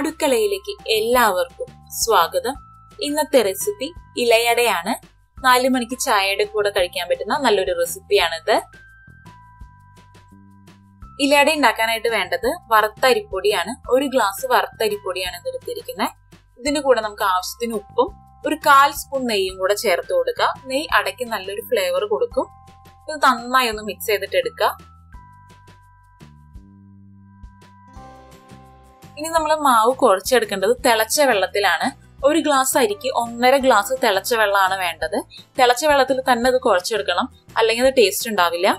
അടുക്കളയിലേക്ക് എല്ലാവർക്കും സ്വാഗതം. ഇന്നത്തെ റെസിപ്പി ഇലയടയാണ്. 4 മണിക്ക് ചായയുടെ കൂടെ കഴിക്കാൻ പറ്റുന്ന നല്ലൊരു റെസിപ്പിയാണിത്. ഇലയട ഉണ്ടാക്കാനായിട്ട് വേണ്ടത് വറുത്തരിപ്പൊടിയാണ്. 1 ഗ്ലാസ് വറുത്തരിപ്പൊടിയാണ് ഇതെടുത്തിരിക്കുന്നത്. ഇതിന്റെ കൂടെ നമുക്ക് ആവശ്യത്തിന് ഉപ്പും 1 കാൽ സ്പൂൺ നെയ്യും കൂടെ ചേർത്ത് കൊടുക്കുക. നെയ്യ് അടയ്ക്ക് നല്ലൊരു ഫ്ലേവർ കൊടുക്കും. ഇത് നന്നായി ഒന്ന് മിക്സ് ചെയ്തിട്ട് എടുക്കുക. ഇനി നമ്മൾ മാവ് കുഴച്ചെടുക്കേണ്ടത് തിളച്ച വെള്ളത്തിലാണ്. 1 ഗ്ലാസ് അരിക്ക് 1.5 ഗ്ലാസ് തിളച്ച വെള്ളമാണ് വേണ്ടത്. തിളച്ച വെള്ളത്തിൽ തന്നെ ഇത് കുഴച്ചെടുക്കണം, അല്ലെങ്കിൽ അത് ടേസ്റ്റ് ഉണ്ടാവില്ല.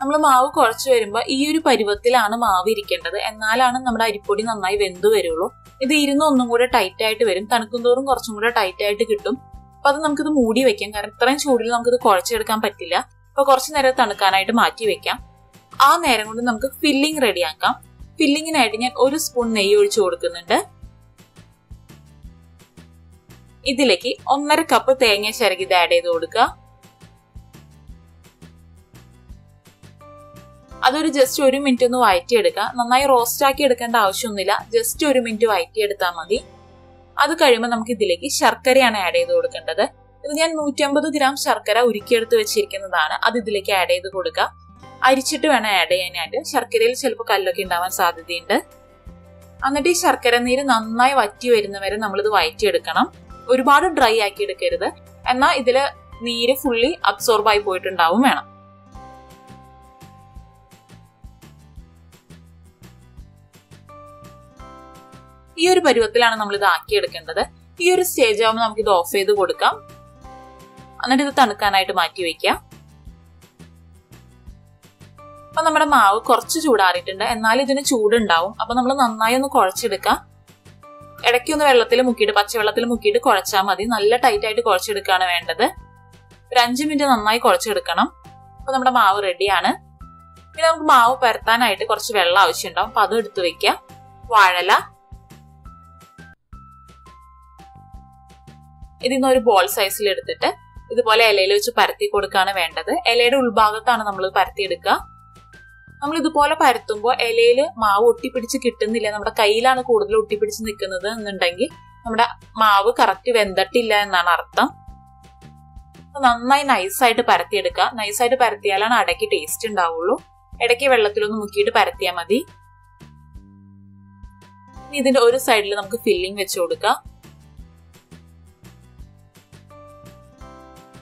നമ്മൾ മാവ് കുഴച്ച് വരുമ്പോൾ ഈ ഒരു പരുവത്തിലാണ് മാവ് ഇരിക്കേണ്ടത്, എന്നാലാണ് നമ്മുടെ അരിപ്പൊടി നന്നായി വെന്ത് വരുള്ളൂ. ഇത് ഇരുന്ന് ഒന്നും കൂടെ ടൈറ്റ് ആയിട്ട് വരും. തണുക്കുന്തോറും കുറച്ചും കൂടെ ടൈറ്റ് ആയിട്ട് കിട്ടും. അപ്പൊ അത് നമുക്കിത് മൂടി വെക്കാം, കാരണം ഇത്രയും ചൂടിൽ നമുക്കിത് കുഴച്ചെടുക്കാൻ പറ്റില്ല. അപ്പൊ കുറച്ചു നേരം തണുക്കാനായിട്ട് മാറ്റി വെക്കാം. ആ നേരം കൊണ്ട് നമുക്ക് ഫില്ലിംഗ് റെഡിയാക്കാം. ഫില്ലിങ്ങിനായിട്ട് ഞാൻ 1 സ്പൂൺ നെയ്യ് ഒഴിച്ചു കൊടുക്കുന്നുണ്ട്. ഇതിലേക്ക് 1.5 കപ്പ് തേങ്ങ ചിരകി ഇത് ആഡ് ചെയ്ത് കൊടുക്കുക. അതൊരു ജസ്റ്റ് 1 മിനിറ്റ് ഒന്ന് വഴറ്റിയെടുക്കുക. നന്നായി റോസ്റ്റ് ആക്കി എടുക്കേണ്ട ആവശ്യമൊന്നുമില്ല, ജസ്റ്റ് 1 മിനിറ്റ് വഴറ്റിയെടുത്താൽ മതി. അത് കഴിയുമ്പോൾ നമുക്ക് ഇതിലേക്ക് ശർക്കരയാണ് ആഡ് ചെയ്ത് കൊടുക്കേണ്ടത്. ഇത് ഞാൻ 150 ഗ്രാം ശർക്കര ഉരുക്കിയെടുത്ത് വെച്ചിരിക്കുന്നതാണ്. അത് ഇതിലേക്ക് ആഡ് ചെയ്ത് കൊടുക്കുക. അരിച്ചിട്ട് വേണം ആഡ് ചെയ്യാനായിട്ട്. ശർക്കരയിൽ ചിലപ്പോൾ കല്ലൊക്കെ ഉണ്ടാവാൻ സാധ്യതയുണ്ട്. എന്നിട്ട് ഈ ശർക്കര നീര് നന്നായി വറ്റി വരുന്നവരെ നമ്മളിത് വഴറ്റിയെടുക്കണം. ഒരുപാട് ഡ്രൈ ആക്കി എടുക്കരുത്, എന്നാൽ ഇതിൽ നീര് ഫുള്ളി അബ്സോർബായി പോയിട്ടുണ്ടാവും വേണം. ഈ ഒരു പരുവത്തിലാണ് നമ്മൾ ഇത് ആക്കിയെടുക്കേണ്ടത്. ഈ ഒരു സ്റ്റേജ് ആവുമ്പോൾ നമുക്ക് ഇത് ഓഫ് ചെയ്ത് കൊടുക്കാം. എന്നിട്ട് ഇത് തണുക്കാനായിട്ട് മാറ്റി വെക്കാം. അപ്പൊ നമ്മുടെ മാവ് കുറച്ച് ചൂടാറിയിട്ടുണ്ട്, എന്നാലും ഇതിന് ചൂടുണ്ടാവും. അപ്പൊ നമ്മൾ നന്നായി ഒന്ന് കുഴച്ചെടുക്കാം. ഇടയ്ക്ക് ഒന്ന് വെള്ളത്തിൽ മുക്കിയിട്ട്, പച്ചവെള്ളത്തിൽ മുക്കിയിട്ട് കുഴച്ചാൽ മതി. നല്ല ടൈറ്റ് ആയിട്ട് കുഴച്ചെടുക്കുകയാണ് വേണ്ടത്. 5 മിനിറ്റ് നന്നായി കുഴച്ചെടുക്കണം. അപ്പൊ നമ്മുടെ മാവ് റെഡിയാണ്. പിന്നെ നമുക്ക് മാവ് പരത്താനായിട്ട് കുറച്ച് വെള്ളം ആവശ്യമുണ്ടാവും. അപ്പൊ അതും എടുത്തു വെക്കാം. വാഴല ഇതിന്ന് ഒരു ബോൾ സൈസിൽ എടുത്തിട്ട് ഇതുപോലെ ഇലയിൽ വെച്ച് പരത്തി കൊടുക്കുകയാണ് വേണ്ടത്. ഇലയുടെ ഉൾഭാഗത്താണ് നമ്മൾ പരത്തിയെടുക്കുക. നമ്മൾ ഇതുപോലെ പരത്തുമ്പോൾ ഇലയിൽ മാവ് ഒട്ടിപ്പിടിച്ച് കിട്ടുന്നില്ല, നമ്മുടെ കയ്യിലാണ് കൂടുതൽ ഒട്ടിപ്പിടിച്ച് നിൽക്കുന്നത് എന്നുണ്ടെങ്കിൽ നമ്മുടെ മാവ് കറക്റ്റ് വെന്തട്ടില്ല എന്നാണ് അർത്ഥം. നന്നായി നൈസായിട്ട് പരത്തിയെടുക്കുക. നൈസായിട്ട് പരത്തിയാലാണ് അടയ്ക്ക് ടേസ്റ്റ് ഉണ്ടാവുള്ളൂ. ഇടയ്ക്ക് വെള്ളത്തിലൊന്ന് മുക്കിയിട്ട് പരത്തിയാൽ മതി. ഇനി ഇതിന്റെ ഒരു സൈഡിൽ നമുക്ക് ഫില്ലിംഗ് വെച്ച് കൊടുക്കുക.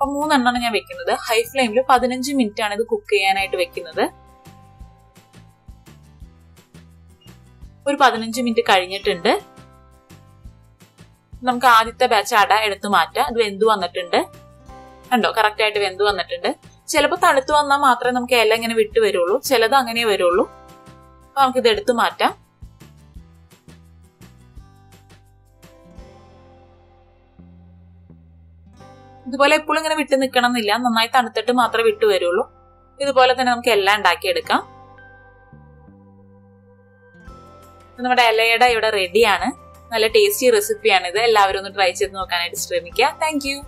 അപ്പൊ 3 എണ്ണമാണ് ഞാൻ വെക്കുന്നത്. ഹൈ ഫ്ലെയിമിൽ 15 മിനിറ്റ് ആണ് ഇത് കുക്ക് ചെയ്യാനായിട്ട് വെക്കുന്നത്. ഒരു 15 മിനിറ്റ് കഴിഞ്ഞിട്ടുണ്ട്. നമുക്ക് ആദ്യത്തെ ബാച്ച് അട എടുത്തു മാറ്റാം. ഇത് വെന്ത് വന്നിട്ടുണ്ട്, കണ്ടോ? കറക്റ്റ് ആയിട്ട് വെന്ത് വന്നിട്ടുണ്ട്. ചിലപ്പോൾ തണുത്ത് വന്നാൽ മാത്രമേ നമുക്ക് ഇല ഇങ്ങനെ വിട്ടു വരുള്ളൂ, ചിലത് അങ്ങനെ വരുള്ളൂ. അപ്പൊ നമുക്കിത് എടുത്തു മാറ്റാം. ഇതുപോലെ എപ്പോഴും ഇങ്ങനെ വിട്ടു നിൽക്കണം എന്നില്ല, നന്നായി തണുത്തിട്ട് മാത്രമേ വിട്ടു വരുള്ളൂ. ഇതുപോലെ തന്നെ നമുക്ക് എല്ലാം ഉണ്ടാക്കിയെടുക്കാം. നമ്മുടെ ഇലയട ഇവിടെ റെഡിയാണ്. നല്ല ടേസ്റ്റി റെസിപ്പിയാണിത്. എല്ലാവരും ഒന്ന് ട്രൈ ചെയ്ത് നോക്കാനായിട്ട് ശ്രമിക്കുക. Thank U.